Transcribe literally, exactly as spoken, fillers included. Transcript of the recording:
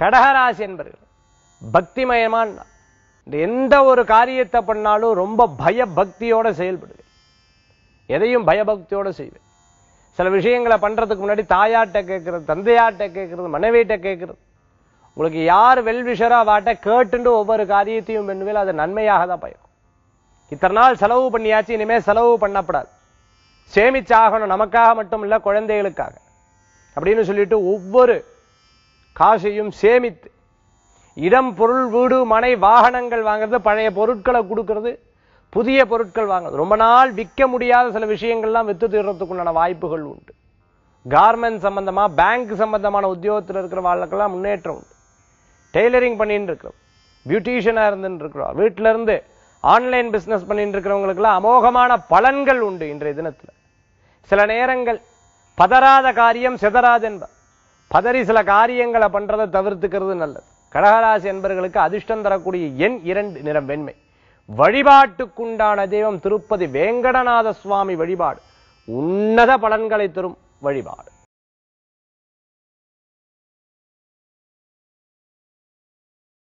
கடகராசி என்பர்கள் பக்திமயமான எந்த ஒரு காரியத்தை பண்ணாலும் ரொம்ப பயபக்தியோட செயல்படுவேன். எதையும் பயபக்தியோட செய்வேன். சில விஷயங்களை பண்ணுறதுக்கு முன்னாடி தாயாட்ட கேட்கறது, தந்தையாட்ட கேட்கறது, மனைவியிட்ட கேட்கறது, உங்களுக்கு யார் வெல்விஷரா வாட்ட கேட்டுண்டு ஒவ்வொரு காரியத்தையும் பண்ணுவேன். அது நன்மையாக தான் பயம். இத்தனை நாள் செலவு பண்ணியாச்சு, இனிமேல் செலவு பண்ணப்படாது, சேமிச்சாகணும், நமக்காக மட்டும் இல்லை குழந்தைகளுக்காக அப்படின்னு சொல்லிட்டு ஒவ்வொரு காசையும் சேமித்து இடம், பொருள், வீடு, மனை, வாகனங்கள் வாங்கிறது, பழைய பொருட்களை கொடுக்கறது, புதிய பொருட்கள் வாங்குறது, ரொம்ப நாள் விற்க முடியாத சில விஷயங்கள்லாம் வித்து தீர்றதுக்குண்டான வாய்ப்புகள் உண்டு. கார்மெண்ட் சம்பந்தமாக, பேங்க் சம்பந்தமான உத்தியோகத்தில் இருக்கிற வாழ்க்கெல்லாம் முன்னேற்றம் உண்டு. டெய்லரிங் பண்ணிட்டு இருக்கிறோம், பியூட்டிஷியனாக இருந்துட்டு இருக்கிறோம், வீட்டிலிருந்து ஆன்லைன் பிஸ்னஸ் பண்ணிட்டு இருக்கிறவங்களுக்குலாம் அமோகமான பலன்கள் உண்டு இன்றைய தினத்தில். சில நேரங்கள் பதறாத காரியம் செதறாது என்பார். பதறி சில காரியங்களை பண்ணுறதை தவிர்த்துக்கிறது நல்லது. கடகராசி என்பர்களுக்கு அதிர்ஷ்டம் தரக்கூடிய எண் இரண்டு, நிறம் வெண்மை. வழிபாட்டுக்குண்டான தெய்வம் திருப்பதி வேங்கடநாத சுவாமி வழிபாடு உன்னத பலன்களை தரும் வழிபாடு.